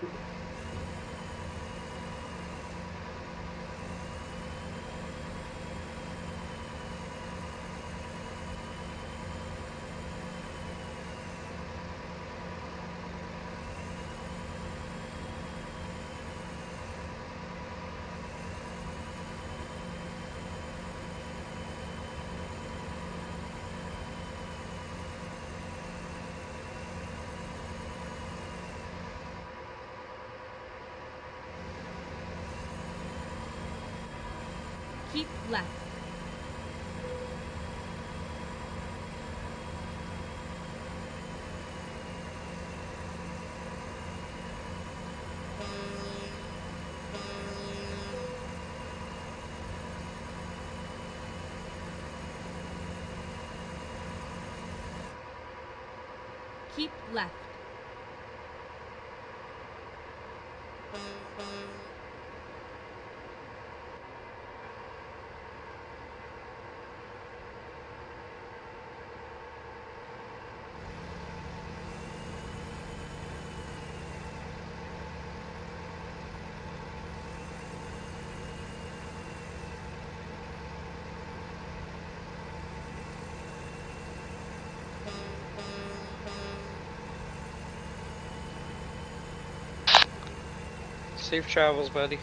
Keep left. Keep left. Safe travels, buddy.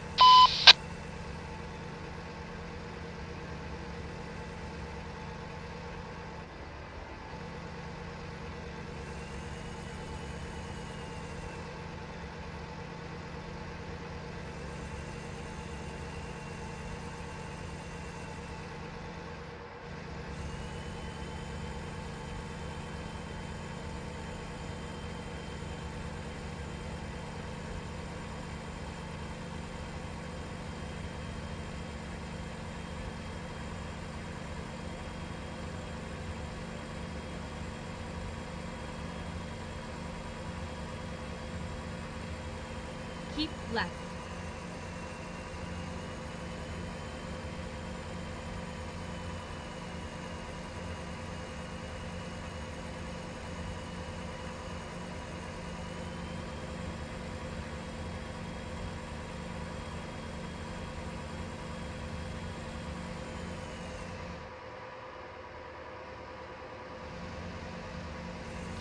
Keep left.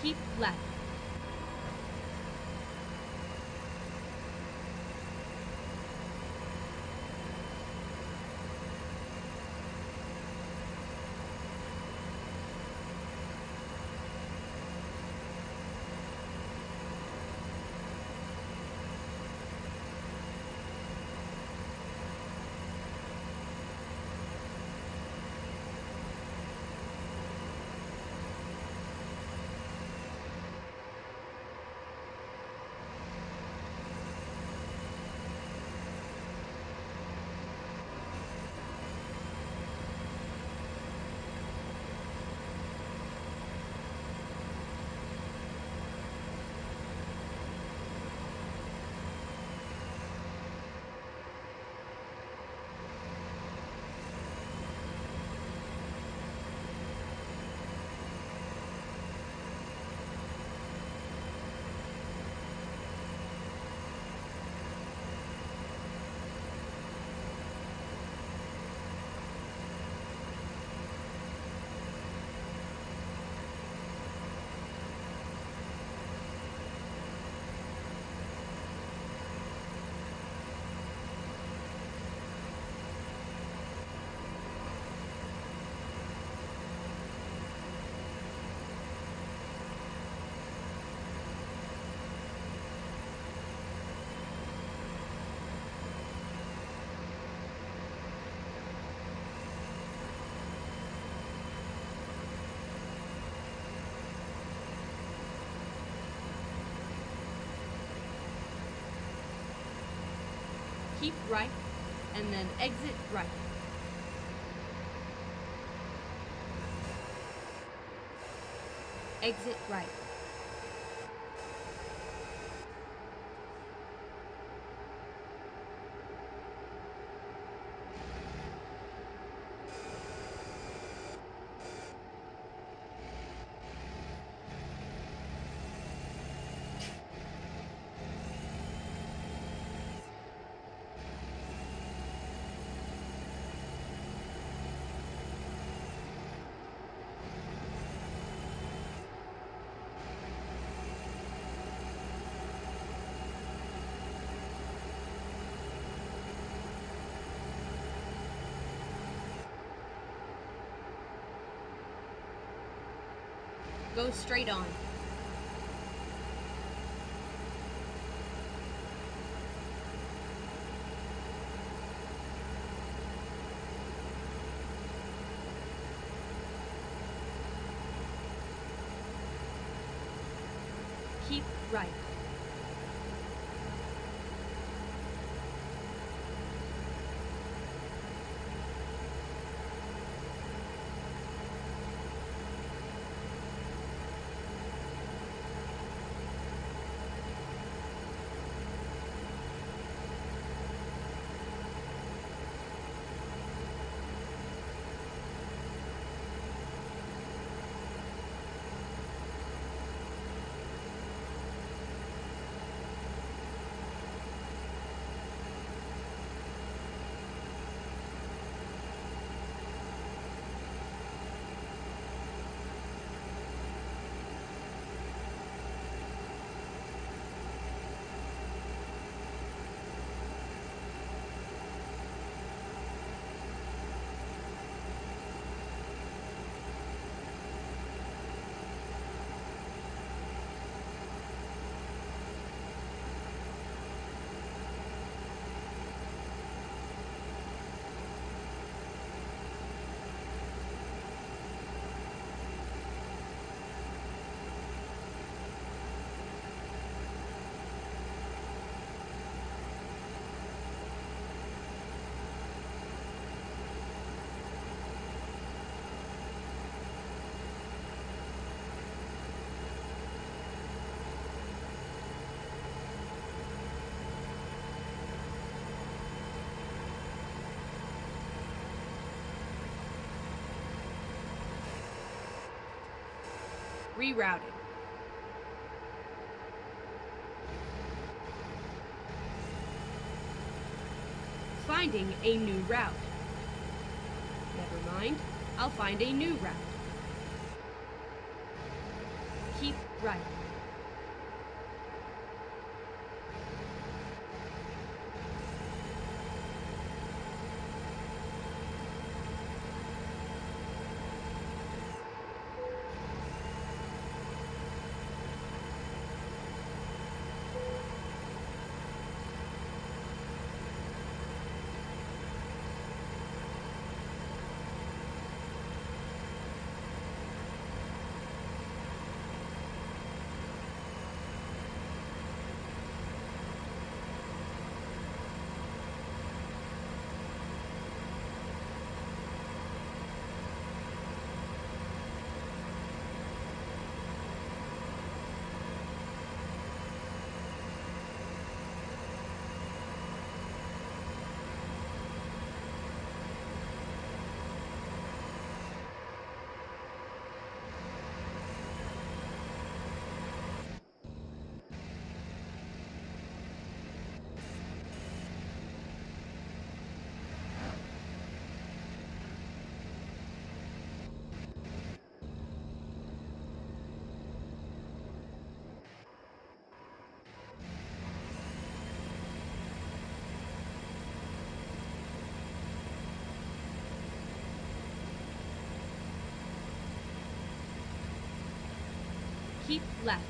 Keep left. Keep right, and then exit right. Exit right. Go straight on. Keep right. Rerouting. Finding a new route. Never mind, I'll find a new route. Keep right. Keep left.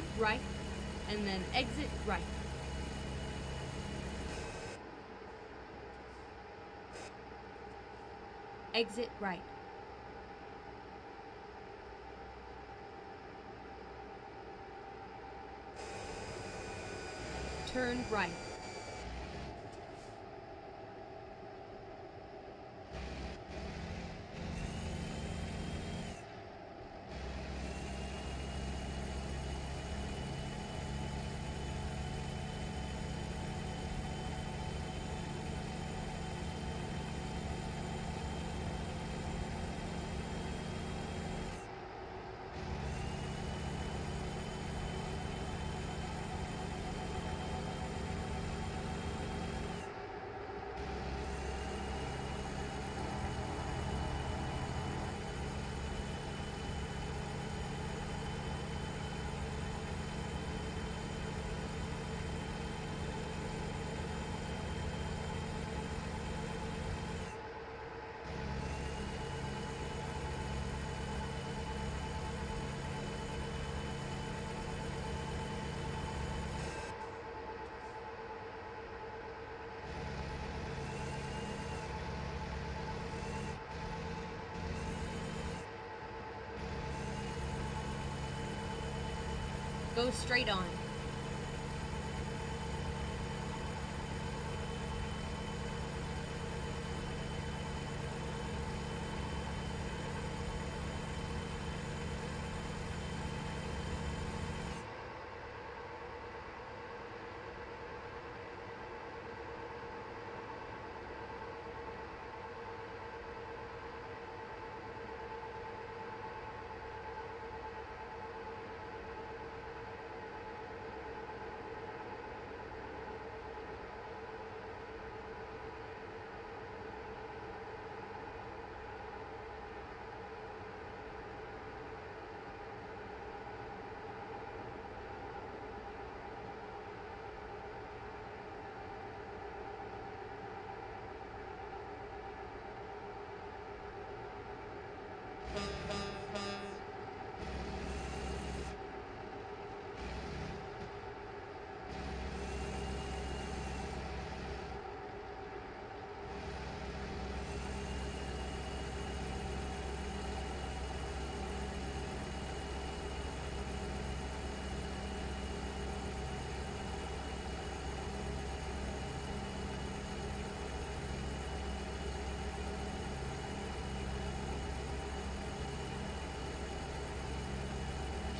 keep right, and then exit right. Exit right. Turn right. Go straight on.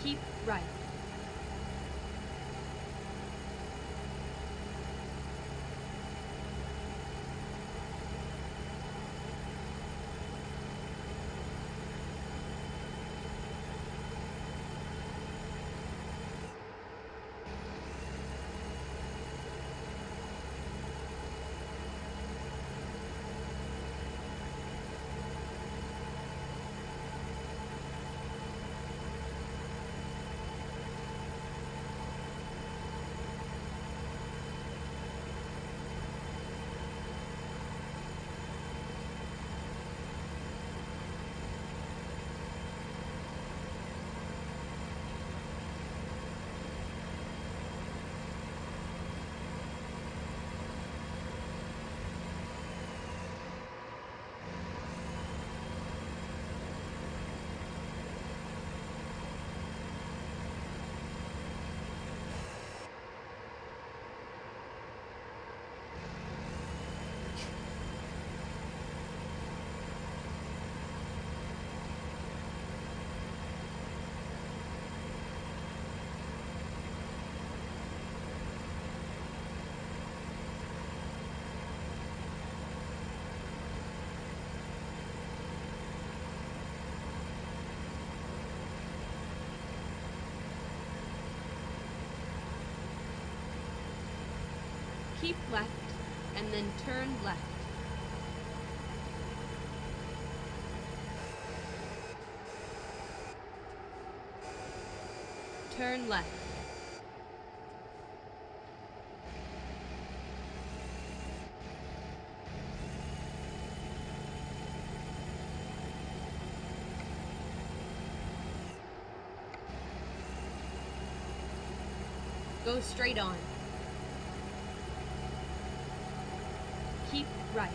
Keep right. Keep left, and then turn left. Turn left. Go straight on. Keep right.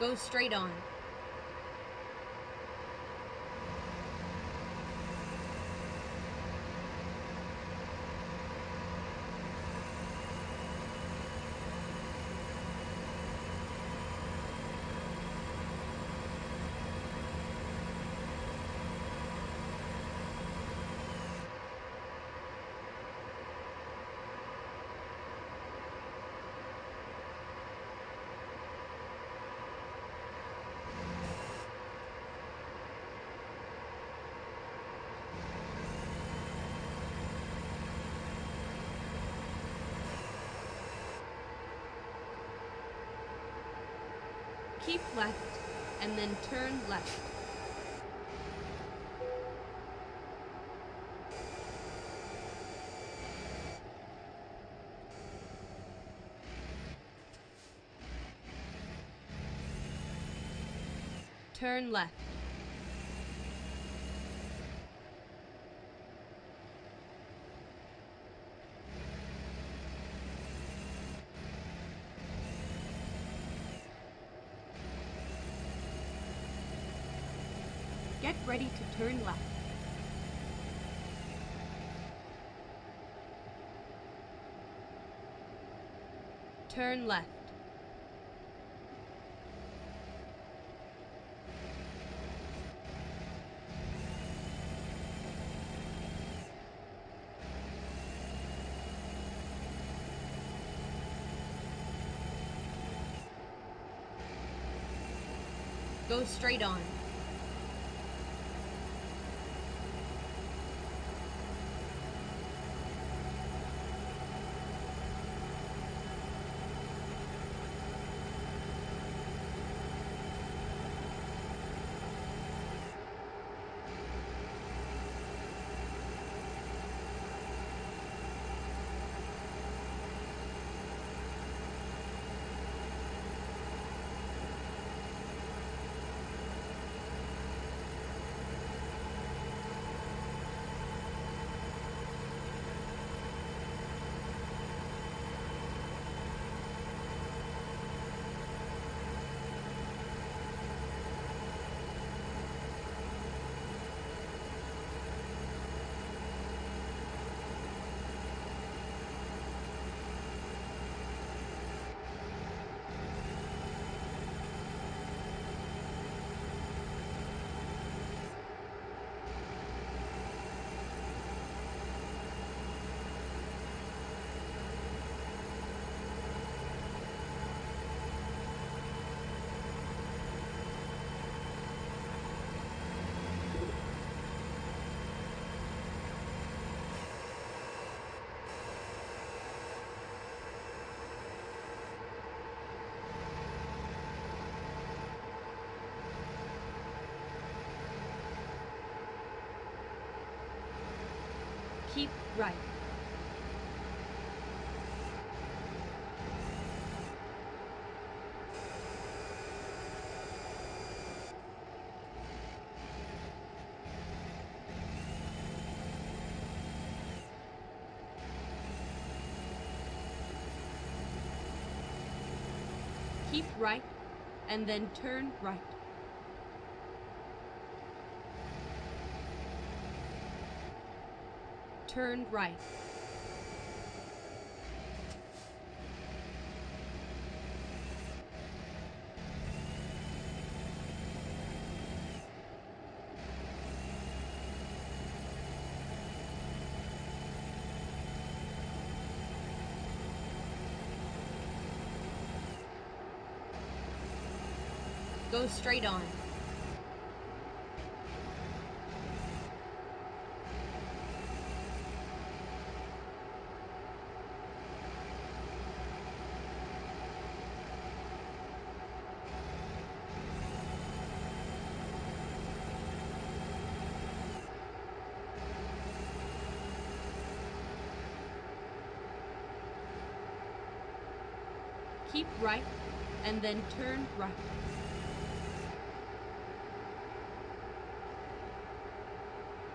Go straight on. Keep left, and then turn left. Turn left. Get ready to turn left. Turn left. Go straight on. Keep right. keep right and then turn right. Turn right. Go straight on. Keep right and then turn right.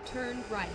Turn right.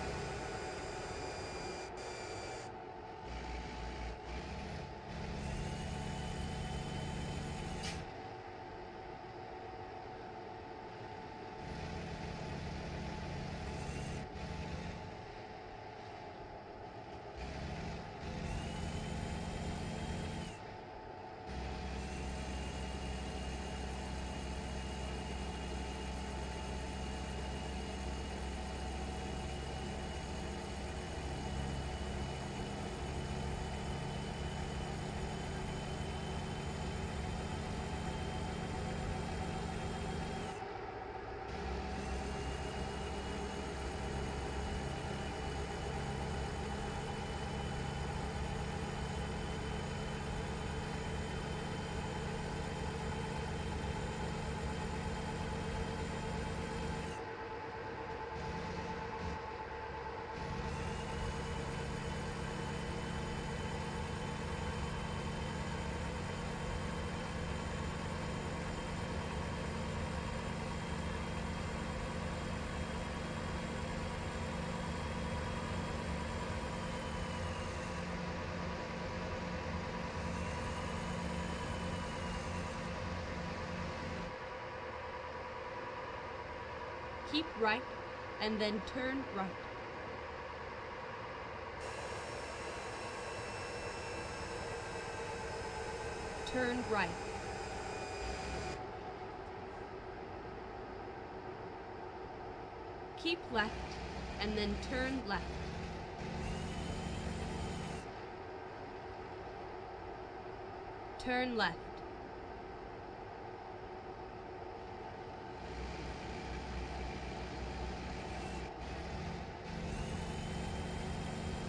Keep right, and then turn right. Turn right. Keep left, and then turn left. Turn left.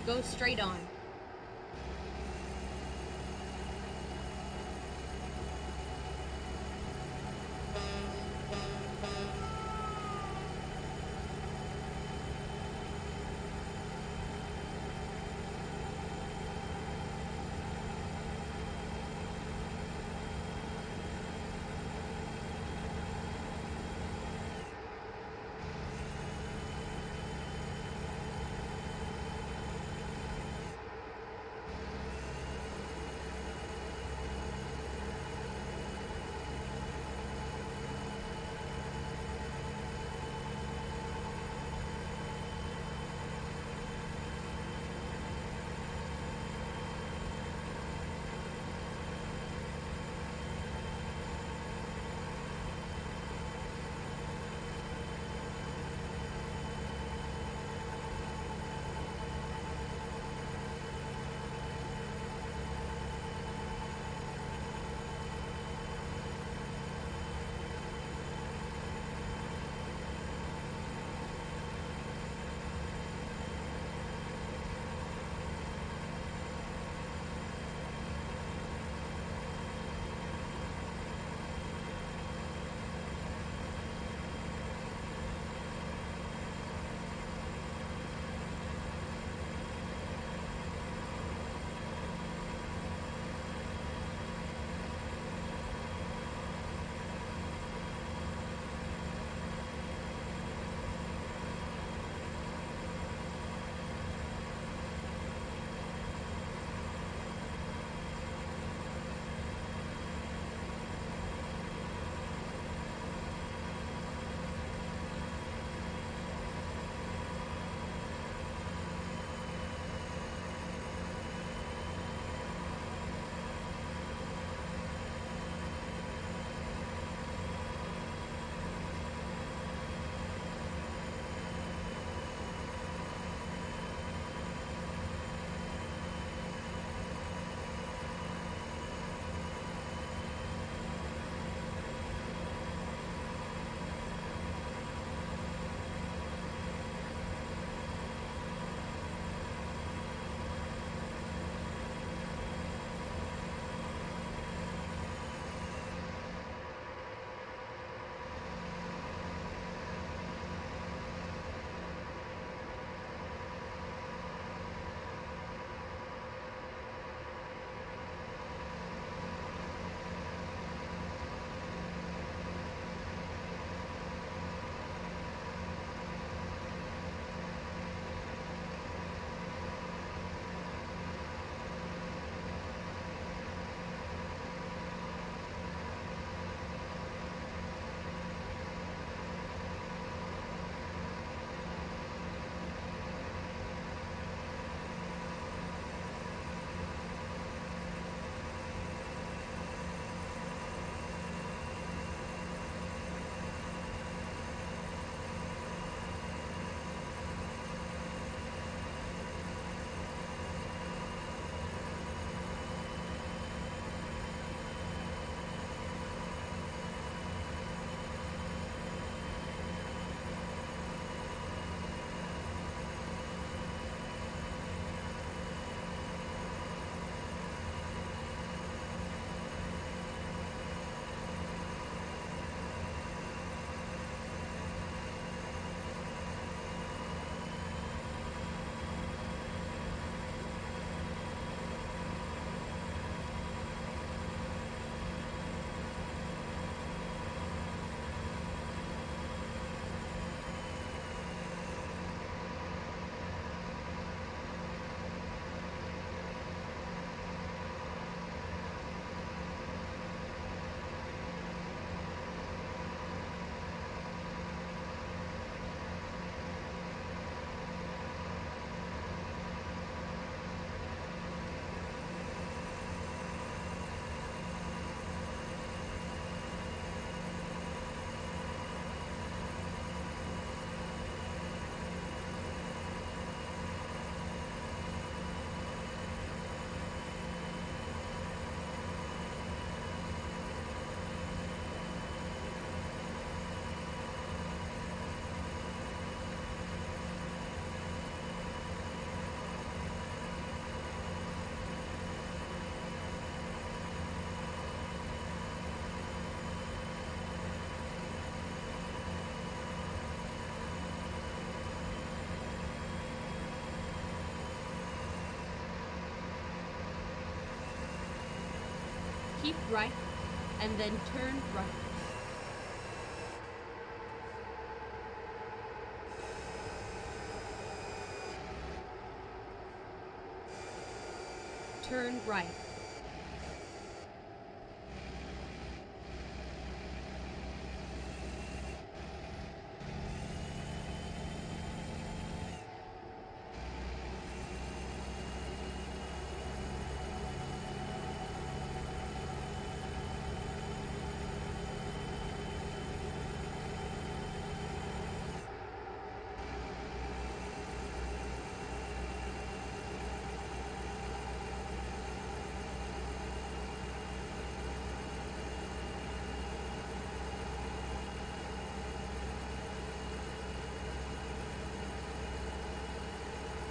Go straight on. keep right and then turn right. Turn right.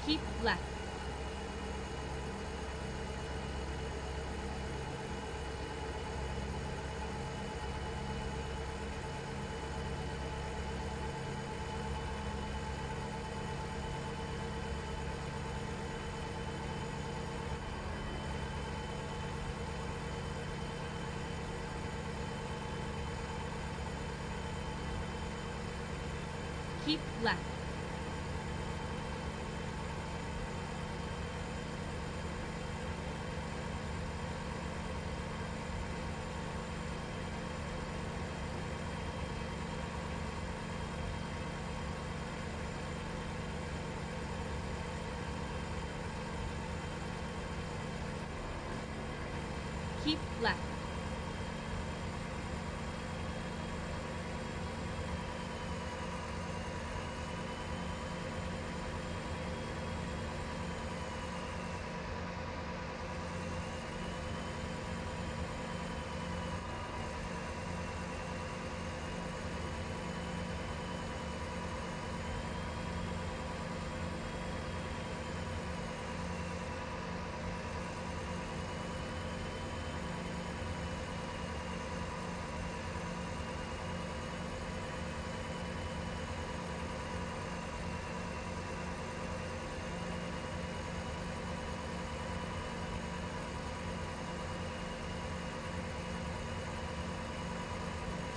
Keep left. Keep left. Keep left.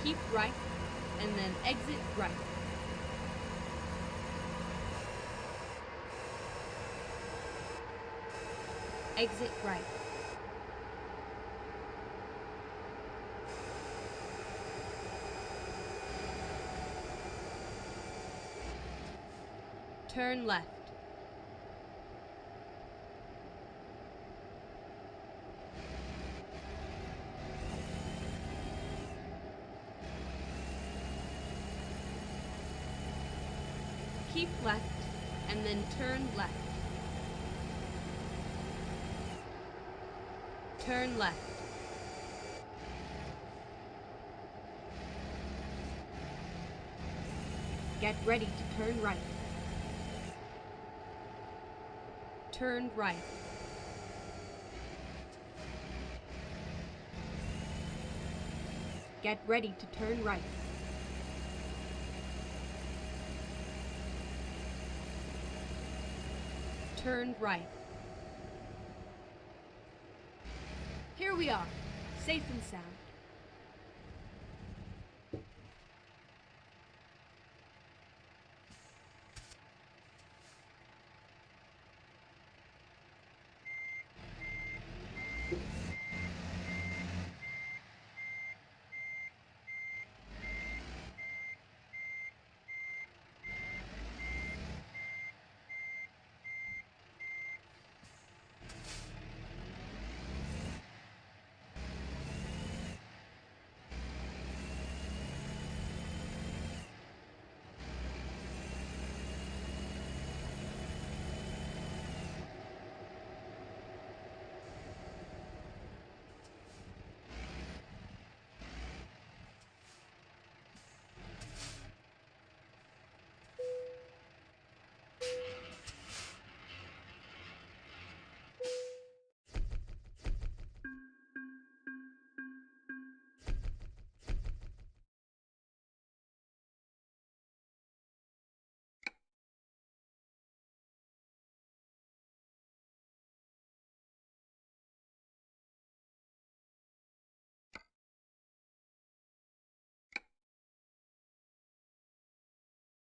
Keep right, and then exit right. Exit right. Turn left. Keep left, and then turn left. Turn left. Get ready to turn right. Turn right. Get ready to turn right. Turn right. Here we are, safe and sound.